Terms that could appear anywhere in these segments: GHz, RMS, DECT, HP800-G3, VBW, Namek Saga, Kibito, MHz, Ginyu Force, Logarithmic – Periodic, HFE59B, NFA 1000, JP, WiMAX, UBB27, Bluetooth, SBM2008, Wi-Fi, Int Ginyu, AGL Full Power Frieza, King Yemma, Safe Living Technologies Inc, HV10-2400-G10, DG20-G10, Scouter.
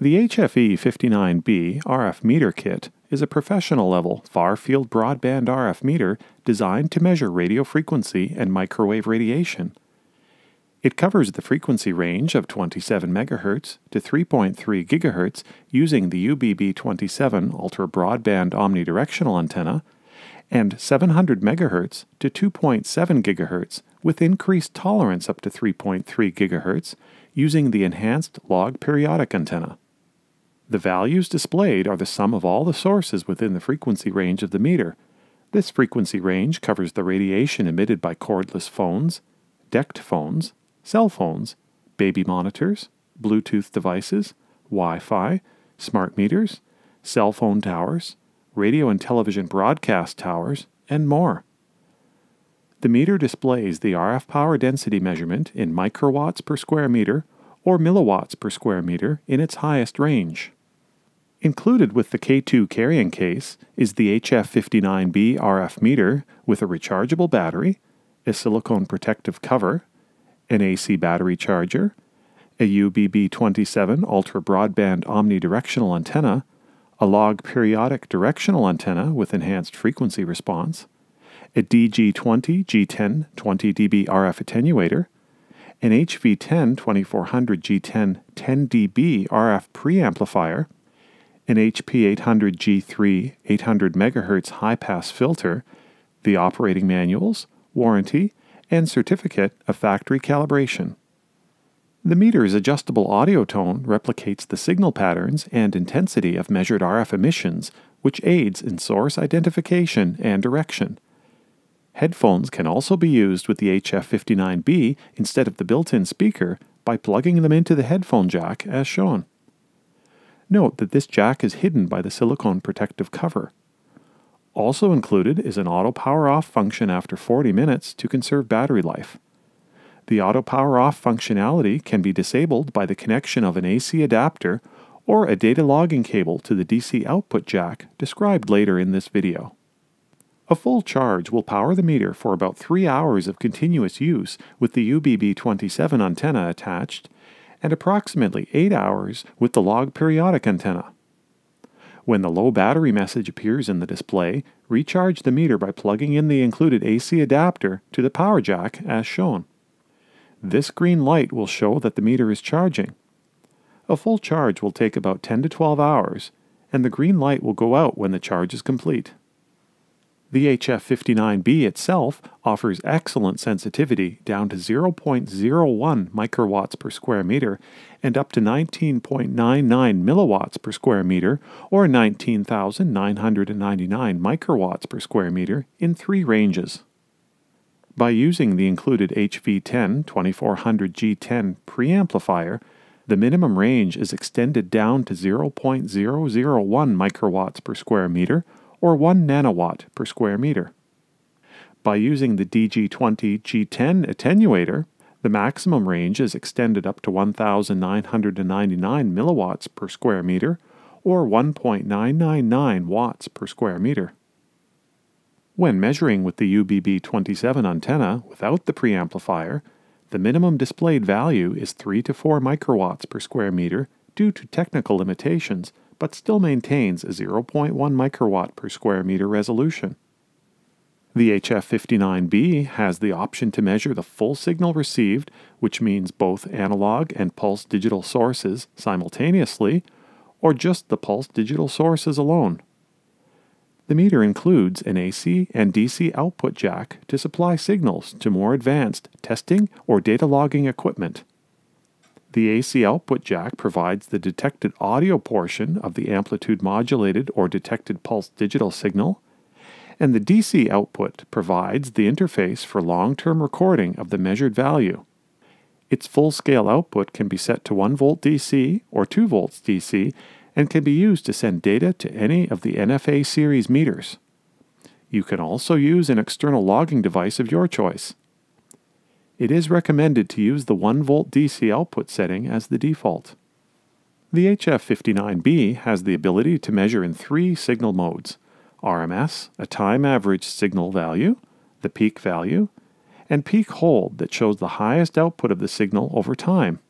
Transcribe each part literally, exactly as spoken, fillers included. The H F E fifty-nine B R F meter kit is a professional-level, far-field broadband R F meter designed to measure radio frequency and microwave radiation. It covers the frequency range of twenty-seven megahertz to three point three gigahertz using the U B B twenty-seven ultra-broadband omnidirectional antenna and seven hundred megahertz to two point seven gigahertz with increased tolerance up to three point three gigahertz using the enhanced log periodic antenna. The values displayed are the sum of all the sources within the frequency range of the meter. This frequency range covers the radiation emitted by cordless phones, D E C T phones, cell phones, baby monitors, Bluetooth devices, Wi-Fi, smart meters, cell phone towers, radio and television broadcast towers, and more. The meter displays the R F power density measurement in microwatts per square meter or milliwatts per square meter in its highest range. Included with the K two carrying case is the H F fifty-nine B R F meter with a rechargeable battery, a silicone protective cover, an A C battery charger, a U B B twenty-seven ultra broadband omnidirectional antenna, a log periodic directional antenna with enhanced frequency response, a D G twenty G ten twenty D B R F attenuator, an H V ten twenty-four hundred G ten ten D B R F preamplifier, an H P eight hundred G three eight hundred megahertz high-pass filter, the operating manuals, warranty, and certificate of factory calibration. The meter's adjustable audio tone replicates the signal patterns and intensity of measured R F emissions, which aids in source identification and direction. Headphones can also be used with the H F fifty-nine B instead of the built-in speaker by plugging them into the headphone jack as shown. Note that this jack is hidden by the silicone protective cover. Also included is an auto power off function after forty minutes to conserve battery life. The auto power off functionality can be disabled by the connection of an A C adapter or a data logging cable to the D C output jack described later in this video. A full charge will power the meter for about three hours of continuous use with the U B B twenty-seven antenna attached and approximately eight hours with the log periodic antenna. When the low battery message appears in the display, recharge the meter by plugging in the included A C adapter to the power jack as shown. This green light will show that the meter is charging. A full charge will take about ten to twelve hours, and the green light will go out when the charge is complete. The H F fifty-nine B itself offers excellent sensitivity down to zero point zero one microwatts per square meter and up to nineteen point nine nine milliwatts per square meter or nineteen thousand nine hundred ninety-nine microwatts per square meter in three ranges. By using the included H V ten twenty-four hundred G ten preamplifier, the minimum range is extended down to zero point zero zero one microwatts per square meter or one nanowatt per square meter. By using the D G twenty G ten attenuator, the maximum range is extended up to one thousand nine hundred ninety-nine milliwatts per square meter or one point nine nine nine watts per square meter. When measuring with the U B B twenty-seven antenna without the preamplifier, the minimum displayed value is three to four microwatts per square meter due to technical limitations, but still maintains a zero point one microwatt per square meter resolution. The H F fifty-nine B has the option to measure the full signal received, which means both analog and pulse digital sources simultaneously, or just the pulse digital sources alone. The meter includes an A C and D C output jack to supply signals to more advanced testing or data logging equipment. The A C output jack provides the detected audio portion of the amplitude modulated or detected pulse digital signal, and the D C output provides the interface for long-term recording of the measured value. Its full-scale output can be set to one volt D C or two volts D C and can be used to send data to any of the N F A series meters. You can also use an external logging device of your choice. It is recommended to use the one volt D C output setting as the default. The H F fifty-nine B has the ability to measure in three signal modes: R M S, a time average signal value, the peak value, and peak hold that shows the highest output of the signal over time.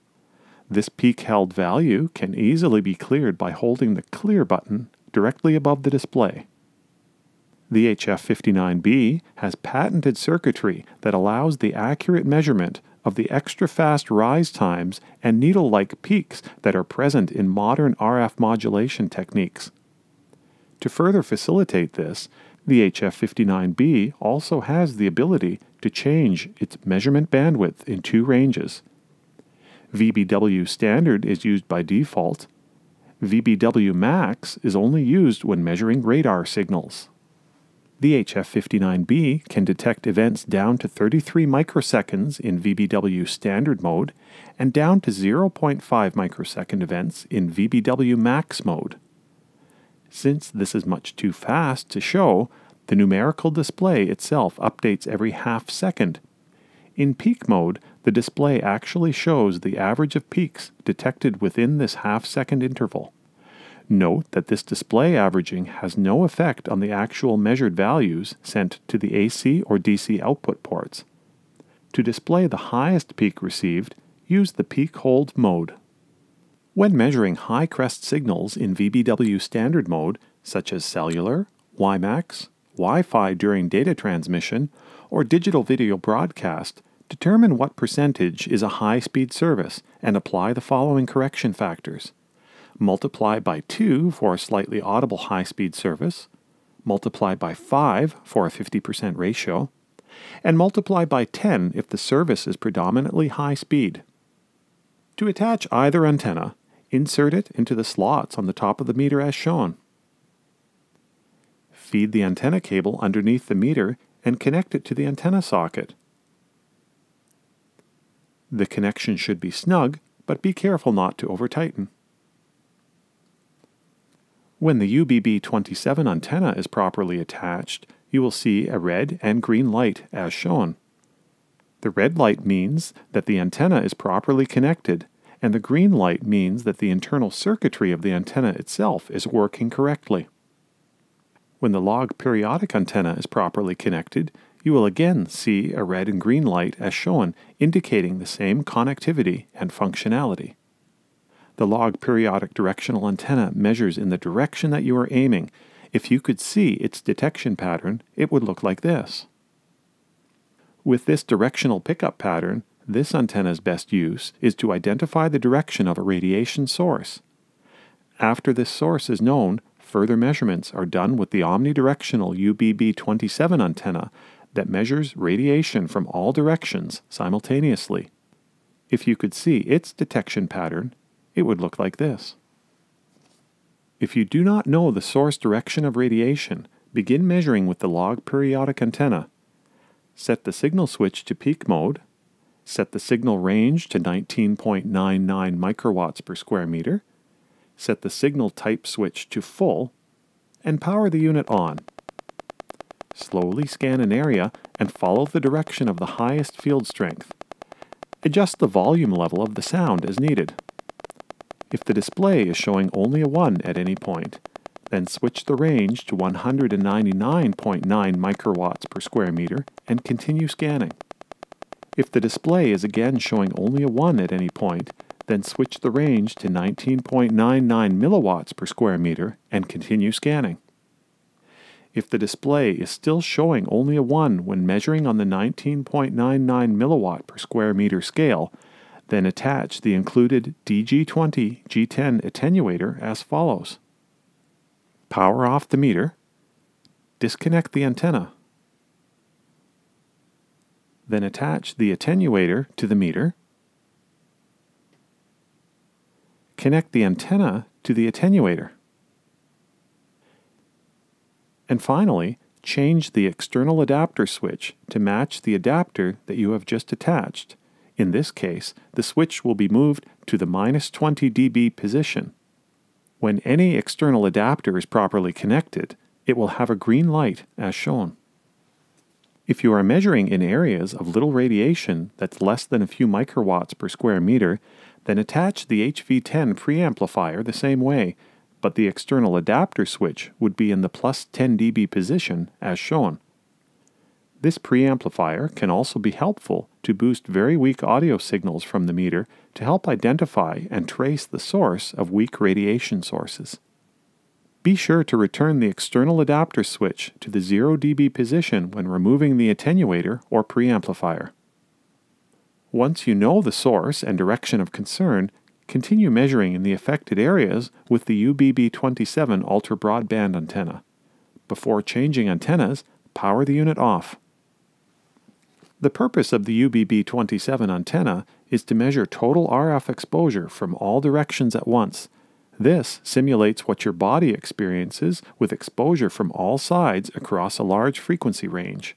This peak held value can easily be cleared by holding the clear button directly above the display. The H F fifty-nine B has patented circuitry that allows the accurate measurement of the extra-fast rise times and needle-like peaks that are present in modern R F modulation techniques. To further facilitate this, the H F fifty-nine B also has the ability to change its measurement bandwidth in two ranges. V B W standard is used by default. V B W max is only used when measuring radar signals. The H F fifty-nine B can detect events down to thirty-three microseconds in V B W standard mode and down to zero point five microsecond events in V B W max mode. Since this is much too fast to show, the numerical display itself updates every half second. In peak mode, the display actually shows the average of peaks detected within this half-second interval. Note that this display averaging has no effect on the actual measured values sent to the A C or D C output ports. To display the highest peak received, use the peak hold mode. When measuring high crest signals in V B W standard mode, such as cellular, WiMAX, Wi-Fi during data transmission, or digital video broadcast, determine what percentage is a high-speed service and apply the following correction factors. Multiply by two for a slightly audible high-speed service, multiply by five for a fifty percent ratio, and multiply by ten if the service is predominantly high-speed. To attach either antenna, insert it into the slots on the top of the meter as shown. Feed the antenna cable underneath the meter and connect it to the antenna socket. The connection should be snug, but be careful not to over-tighten. When the U B B twenty-seven antenna is properly attached, you will see a red and green light as shown. The red light means that the antenna is properly connected, and the green light means that the internal circuitry of the antenna itself is working correctly. When the log periodic antenna is properly connected, you will again see a red and green light as shown, indicating the same connectivity and functionality. The log periodic directional antenna measures in the direction that you are aiming. If you could see its detection pattern, it would look like this. With this directional pickup pattern, this antenna's best use is to identify the direction of a radiation source. After this source is known, further measurements are done with the omnidirectional U B B twenty-seven antenna that measures radiation from all directions simultaneously. If you could see its detection pattern, it would look like this. If you do not know the source direction of radiation, begin measuring with the log periodic antenna. Set the signal switch to peak mode, set the signal range to nineteen point nine nine microwatts per square meter, set the signal type switch to full, and power the unit on. Slowly scan an area and follow the direction of the highest field strength. Adjust the volume level of the sound as needed. If the display is showing only a one at any point, then switch the range to one hundred ninety-nine point nine microwatts per square meter and continue scanning. If the display is again showing only a one at any point, then switch the range to nineteen point nine nine milliwatts per square meter and continue scanning. If the display is still showing only a one when measuring on the nineteen point nine nine milliwatt per square meter scale, then attach the included D G twenty G ten attenuator as follows. Power off the meter, disconnect the antenna, then attach the attenuator to the meter, connect the antenna to the attenuator, and finally, change the external adapter switch to match the adapter that you have just attached. In this case, the switch will be moved to the minus twenty D B position. When any external adapter is properly connected, it will have a green light as shown. If you are measuring in areas of little radiation that's less than a few microwatts per square meter, then attach the H V ten preamplifier the same way, but the external adapter switch would be in the plus ten D B position as shown. This preamplifier can also be helpful to boost very weak audio signals from the meter to help identify and trace the source of weak radiation sources. Be sure to return the external adapter switch to the zero D B position when removing the attenuator or preamplifier. Once you know the source and direction of concern, continue measuring in the affected areas with the U B B twenty-seven ultra broadband antenna. Before changing antennas, power the unit off. The purpose of the U B B twenty-seven antenna is to measure total R F exposure from all directions at once. This simulates what your body experiences with exposure from all sides across a large frequency range.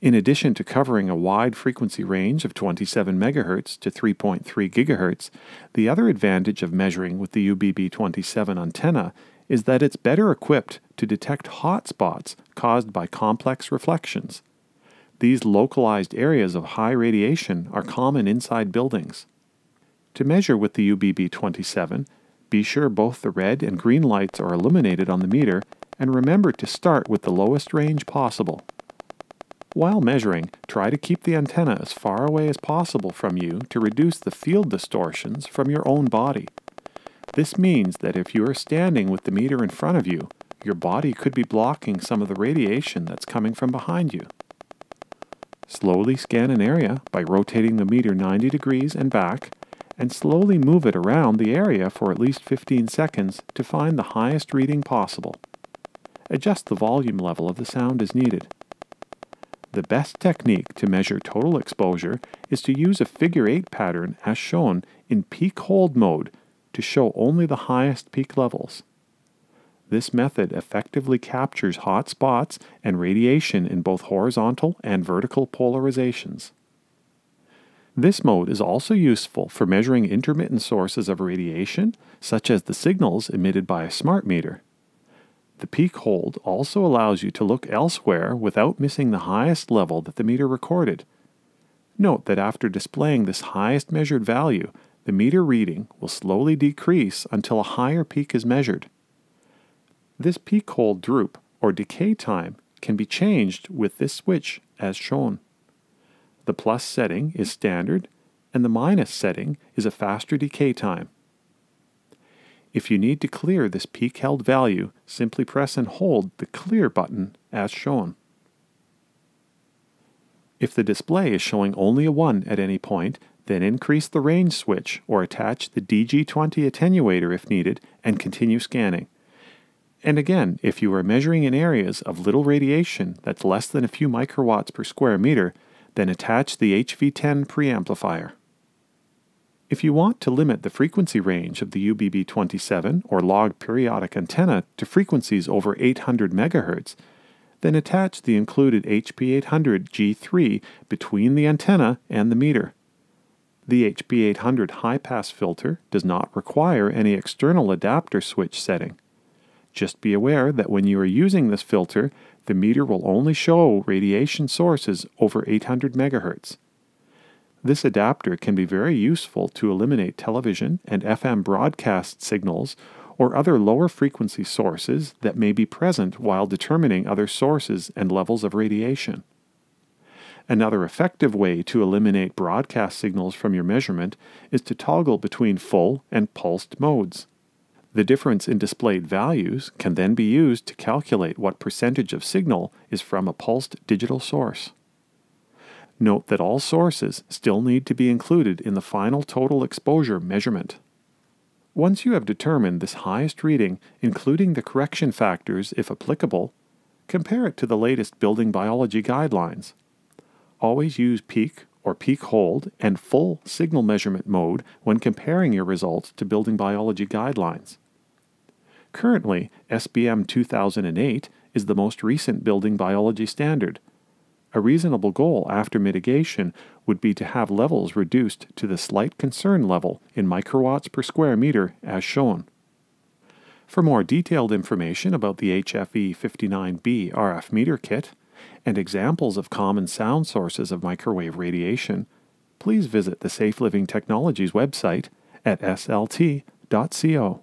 In addition to covering a wide frequency range of twenty-seven megahertz to three point three gigahertz, the other advantage of measuring with the U B B twenty-seven antenna is that it's better equipped to detect hot spots caused by complex reflections. These localized areas of high radiation are common inside buildings. To measure with the U B B twenty-seven, be sure both the red and green lights are illuminated on the meter, and remember to start with the lowest range possible. While measuring, try to keep the antenna as far away as possible from you to reduce the field distortions from your own body. This means that if you are standing with the meter in front of you, your body could be blocking some of the radiation that's coming from behind you. Slowly scan an area by rotating the meter ninety degrees and back, and slowly move it around the area for at least fifteen seconds to find the highest reading possible. Adjust the volume level of the sound as needed. The best technique to measure total exposure is to use a figure eight pattern as shown in peak hold mode to show only the highest peak levels. This method effectively captures hot spots and radiation in both horizontal and vertical polarizations. This mode is also useful for measuring intermittent sources of radiation, such as the signals emitted by a smart meter. The peak hold also allows you to look elsewhere without missing the highest level that the meter recorded. Note that after displaying this highest measured value, the meter reading will slowly decrease until a higher peak is measured. This peak hold droop or decay time can be changed with this switch as shown. The plus setting is standard, and the minus setting is a faster decay time. If you need to clear this peak held value, simply press and hold the clear button as shown. If the display is showing only a one at any point, then increase the range switch or attach the D G twenty attenuator if needed and continue scanning. And again, if you are measuring in areas of little radiation that's less than a few microwatts per square meter, then attach the H V ten preamplifier. If you want to limit the frequency range of the U B B twenty-seven or log periodic antenna to frequencies over eight hundred megahertz, then attach the included H P eight hundred G three between the antenna and the meter. The H P eight hundred high-pass filter does not require any external adapter switch setting. Just be aware that when you are using this filter, the meter will only show radiation sources over eight hundred megahertz. This adapter can be very useful to eliminate television and F M broadcast signals or other lower frequency sources that may be present while determining other sources and levels of radiation. Another effective way to eliminate broadcast signals from your measurement is to toggle between full and pulsed modes. The difference in displayed values can then be used to calculate what percentage of signal is from a pulsed digital source. Note that all sources still need to be included in the final total exposure measurement. Once you have determined this highest reading, including the correction factors if applicable, compare it to the latest building biology guidelines. Always use peak or peak hold and full signal measurement mode when comparing your results to building biology guidelines. Currently, S B M two thousand eight is the most recent building biology standard. A reasonable goal after mitigation would be to have levels reduced to the slight concern level in microwatts per square meter as shown. For more detailed information about the H F E fifty-nine B R F meter kit and examples of common sound sources of microwave radiation, please visit the Safe Living Technologies website at S L T dot co.